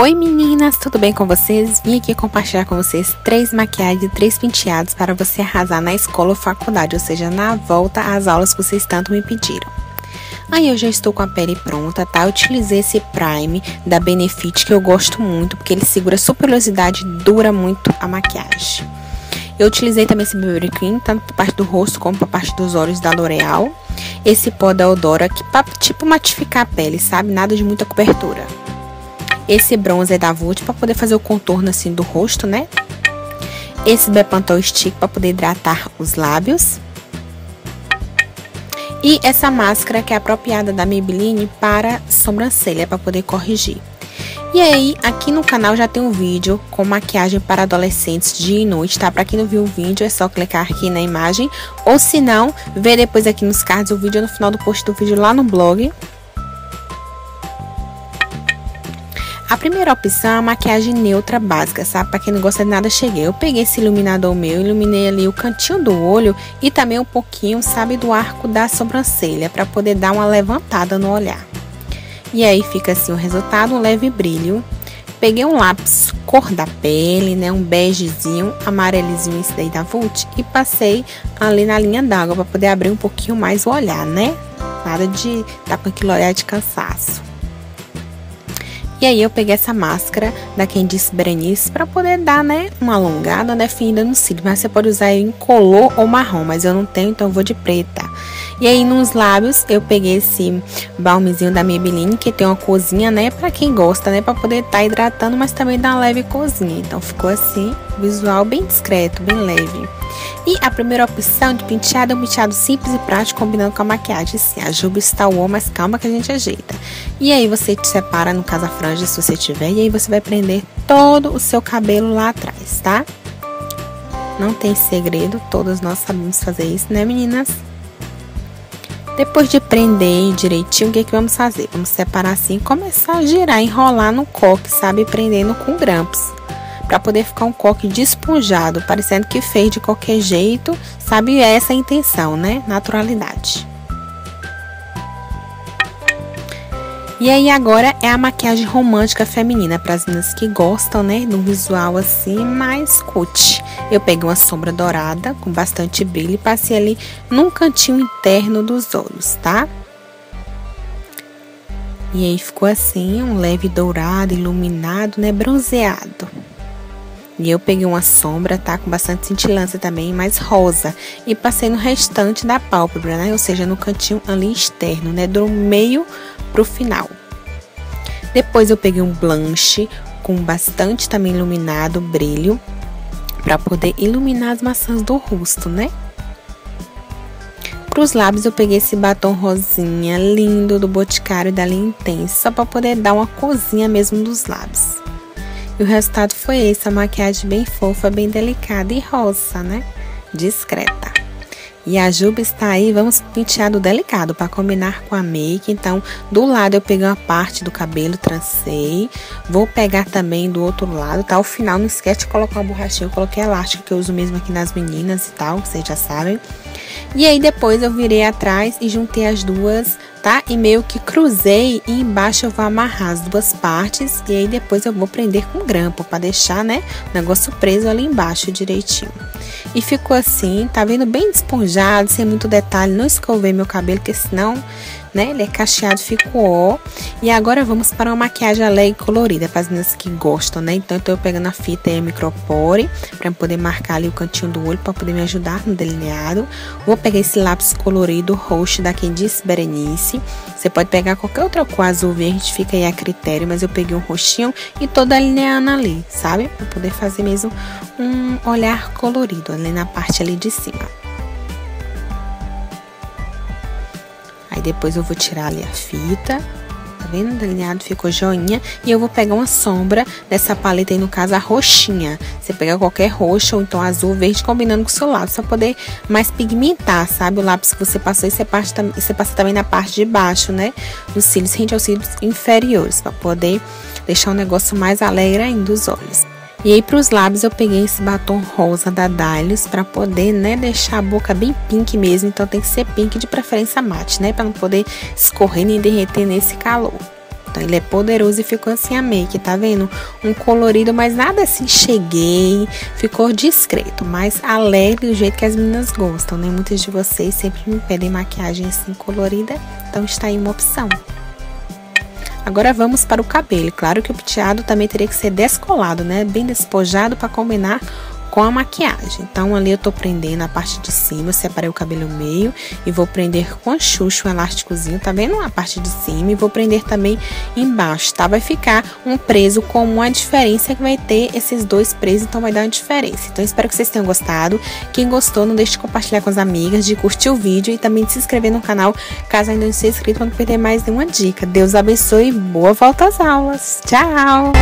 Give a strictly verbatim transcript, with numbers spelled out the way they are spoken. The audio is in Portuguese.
Oi meninas, tudo bem com vocês? Vim aqui compartilhar com vocês três maquiagens e três penteados para você arrasar na escola ou faculdade, ou seja, na volta às aulas que vocês tanto me pediram. Aí eu já estou com a pele pronta, tá? Eu utilizei esse prime da Benefit que eu gosto muito, porque ele segura a super oleosidade e dura muito a maquiagem. Eu utilizei também esse BB Cream, tanto para parte do rosto como para parte dos olhos da L'Oreal. Esse pó da Eudora, que para tipo matificar a pele, sabe? Nada de muita cobertura. Esse bronzer da Vult para poder fazer o contorno assim do rosto, né? Esse Bepantol Stick para poder hidratar os lábios. E essa máscara que é apropriada da Maybelline para sobrancelha, para poder corrigir. E aí, aqui no canal já tem um vídeo com maquiagem para adolescentes dia e noite, tá? Pra quem não viu o vídeo, é só clicar aqui na imagem. Ou se não, vê depois aqui nos cards o vídeo, no final do post do vídeo lá no blog. A primeira opção é a maquiagem neutra básica, sabe? Pra quem não gosta de nada, cheguei. Eu peguei esse iluminador meu, iluminei ali o cantinho do olho e também um pouquinho, sabe, do arco da sobrancelha, pra poder dar uma levantada no olhar. E aí fica assim o resultado, um leve brilho. Peguei um lápis cor da pele, né, um begezinho, amarelizinho esse daí da Vult, e passei ali na linha d'água para poder abrir um pouquinho mais o olhar, né? Nada de tá com aquele olhar de cansaço. E aí eu peguei essa máscara da Quem Disse Berenice para poder dar, né, uma alongada, definida no cílio, mas você pode usar em color ou marrom, mas eu não tenho, então eu vou de preta. E aí nos lábios eu peguei esse balmezinho da Maybelline, que tem uma corzinha, né, pra quem gosta, né, pra poder tá hidratando, mas também dá uma leve corzinha. Então ficou assim, visual bem discreto, bem leve. E a primeira opção de penteado é um penteado simples e prático, combinando com a maquiagem, assim, a juba está uó, mas calma que a gente ajeita. E aí você te separa, no caso a franja, se você tiver, e aí você vai prender todo o seu cabelo lá atrás, tá? Não tem segredo, todos nós sabemos fazer isso, né, meninas? Depois de prender direitinho, o que é que vamos fazer? Vamos separar assim e começar a girar, enrolar no coque, sabe? Prendendo com grampos, pra poder ficar um coque desponjado, parecendo que fez de qualquer jeito, sabe? E essa é a intenção, né? Naturalidade. E aí agora é a maquiagem romântica feminina, para as meninas que gostam, né, de um visual assim mais cut. Eu peguei uma sombra dourada com bastante brilho e passei ali num cantinho interno dos olhos, tá? E aí ficou assim, um leve dourado, iluminado, né, bronzeado. E eu peguei uma sombra, tá, com bastante cintilância também, mais rosa, e passei no restante da pálpebra, né, ou seja, no cantinho ali externo, né, do meio pro final. Depois eu peguei um blush com bastante também iluminado, brilho, pra poder iluminar as maçãs do rosto, né? Pros lábios eu peguei esse batom rosinha lindo do Boticário, da linha intensa, só pra poder dar uma cozinha mesmo dos lábios. E o resultado foi esse, a maquiagem bem fofa, bem delicada e rosa, né? Discreta. E a juba está aí, vamos pentear do delicado para combinar com a make. Então, do lado eu peguei uma parte do cabelo, trancei. Vou pegar também do outro lado, tá? Ao final, não esquece de colocar uma borrachinha. Eu coloquei elástico, que eu uso mesmo aqui nas meninas e tal, vocês já sabem. E aí, depois eu virei atrás e juntei as duas, tá? E meio que cruzei e embaixo eu vou amarrar as duas partes. E aí, depois eu vou prender com grampo para deixar, né, o negócio preso ali embaixo direitinho. E ficou assim, tá vendo? Bem esponjado, sem muito detalhe. Não escovei meu cabelo, porque senão, né, ele é cacheado, ficou ó. E agora vamos para uma maquiagem alegre e colorida, para as meninas que gostam, né? Então eu tô pegando a fita e a micropore, para poder marcar ali o cantinho do olho, para poder me ajudar no delineado. Vou pegar esse lápis colorido roxo da Quem Disse Berenice. Você pode pegar qualquer outra cor, azul, verde, fica aí a critério, mas eu peguei um roxinho e tô delineando ali, sabe? Para poder fazer mesmo um olhar colorido ali na parte ali de cima. Aí depois eu vou tirar ali a fita, tá vendo? O delineado ficou joinha. E eu vou pegar uma sombra dessa paleta aí, no caso a roxinha. Você pega qualquer roxa ou então azul, verde, combinando com o seu lápis, pra poder mais pigmentar, sabe? O lápis que você passou, e você passa, você passa também na parte de baixo, né? Nos cílios, rente aos cílios inferiores, pra poder deixar um negócio mais alegre ainda os olhos. E aí pros lábios eu peguei esse batom rosa da Dylos pra poder, né, deixar a boca bem pink mesmo. Então tem que ser pink, de preferência mate, né, pra não poder escorrer nem derreter nesse calor. gata. Ele é poderoso e ficou assim a make, tá vendo? Um colorido, mas nada assim, cheguei. Ficou discreto, mas alegre do jeito que as meninas gostam, né? Muitas de vocês sempre me pedem maquiagem assim colorida, então está aí uma opção. Agora vamos para o cabelo. Claro que o penteado também teria que ser descolado, né? Bem despojado para combinar com a maquiagem. Então ali eu tô prendendo a parte de cima, eu separei o cabelo no meio e vou prender com a xuxa, um elásticozinho, tá vendo? A parte de cima, e vou prender também embaixo, tá? Vai ficar um preso comum, a diferença é que vai ter esses dois presos, então vai dar uma diferença. Então espero que vocês tenham gostado. Quem gostou, não deixe de compartilhar com as amigas, de curtir o vídeo e também de se inscrever no canal, caso ainda não seja inscrito, para não perder mais nenhuma dica. Deus abençoe e boa volta às aulas. Tchau!